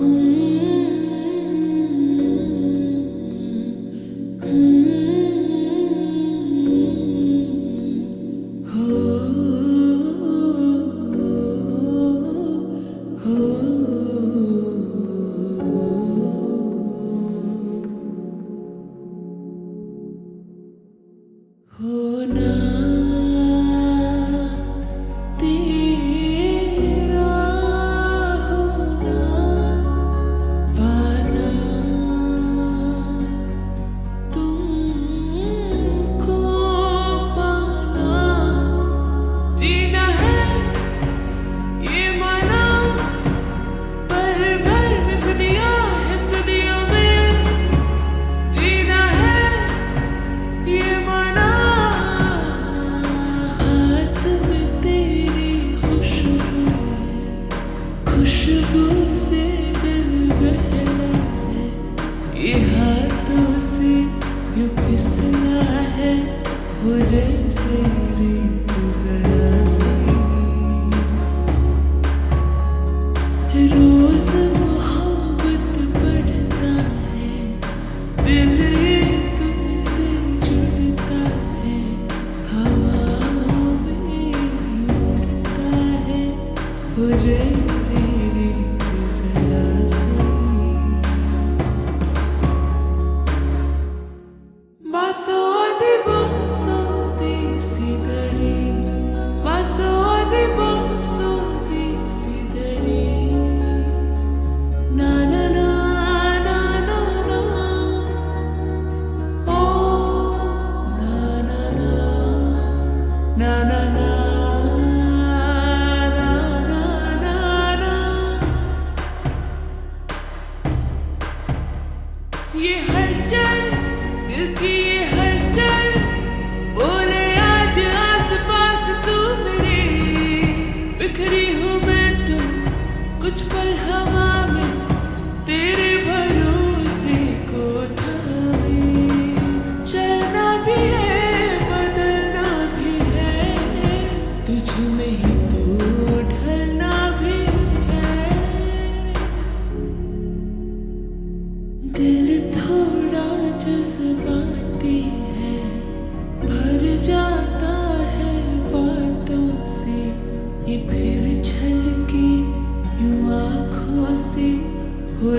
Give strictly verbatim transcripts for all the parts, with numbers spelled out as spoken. हो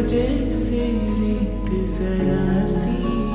जैसे रेत जरा सी।